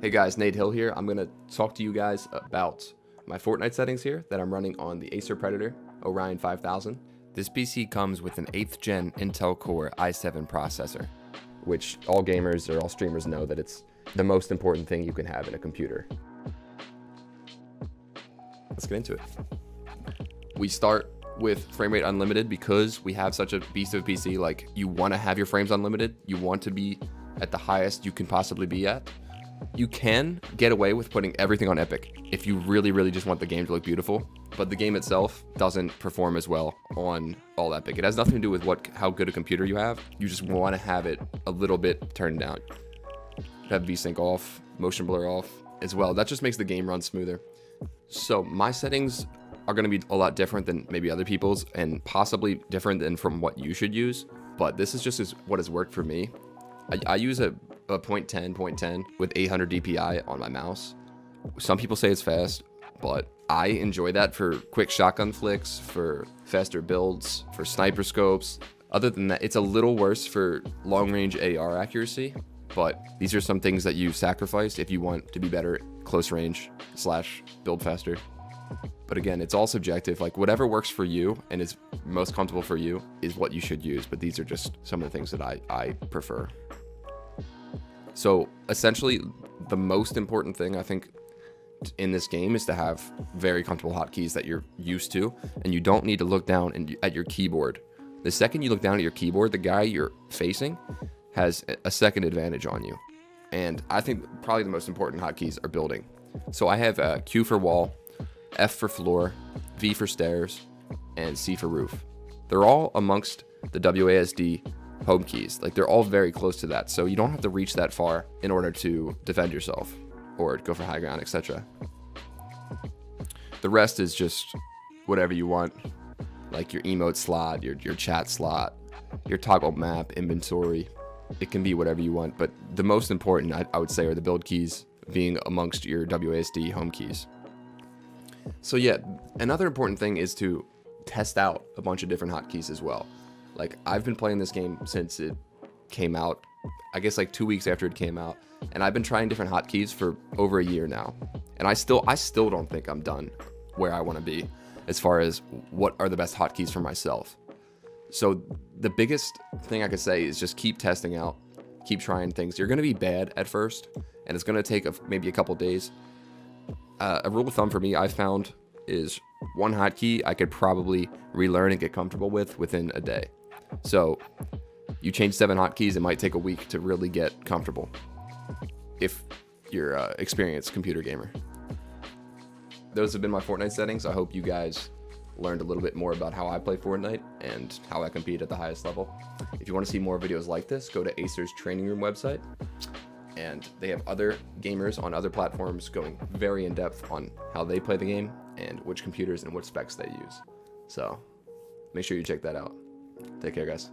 Hey guys, Nate Hill here. I'm going to talk to you guys about my Fortnite settings here that I'm running on the Acer Predator Orion 5000. This PC comes with an 8th gen Intel Core i7 processor, which all gamers or all streamers know that it's the most important thing you can have in a computer. Let's get into it. We start with frame rate unlimited because we have such a beast of a PC. Like, you want to have your frames unlimited. You want to be at the highest you can possibly be at. You can get away with putting everything on epic if you really, really just want the game to look beautiful, but the game itself doesn't perform as well on all epic. It has nothing to do with how good a computer you have. You just want to have it a little bit turned down. Have VSync off, motion blur off as well. That just makes the game run smoother. So my settings are going to be a lot different than maybe other people's and possibly different than from what you should use, but this is just what has worked for me. I use a 0.10 with 800 DPI on my mouse. Some people say it's fast, but I enjoy that for quick shotgun flicks, for faster builds, for sniper scopes. Other than that, it's a little worse for long range AR accuracy, but these are some things that you sacrifice if you want to be better close range / build faster. But again, it's all subjective. Like, whatever works for you and is most comfortable for you is what you should use. But these are just some of the things that I prefer. So essentially, the most important thing I think in this game is to have very comfortable hotkeys that you're used to, and you don't need to look down at your keyboard. The second you look down at your keyboard, the guy you're facing has a second advantage on you. And I think probably the most important hotkeys are building. So I have Q for wall, F for floor, V for stairs, and C for roof. They're all amongst the WASD home keys. Like, they're all very close to that, so you don't have to reach that far in order to defend yourself or go for high ground, etc. The rest is just whatever you want, like your emote slot, your chat slot, your toggle map, inventory. It can be whatever you want, but the most important I would say are the build keys being amongst your WASD home keys. So yeah, another important thing is to test out a bunch of different hotkeys as well. Like, I've been playing this game since it came out, I guess like 2 weeks after it came out, and I've been trying different hotkeys for over a year now. And I still don't think I'm done where I want to be as far as what are the best hotkeys for myself. So the biggest thing I could say is just keep testing out, keep trying things. You're going to be bad at first, and it's going to take maybe a couple days. A rule of thumb for me I found is one hotkey I could probably relearn and get comfortable with within a day. So you change 7 hotkeys, it might take a week to really get comfortable if you're an experienced computer gamer. Those have been my Fortnite settings. I hope you guys learned a little bit more about how I play Fortnite and how I compete at the highest level. If you want to see more videos like this, go to Acer's training room website, and they have other gamers on other platforms going very in depth on how they play the game and which computers and what specs they use. So make sure you check that out. Take care, guys.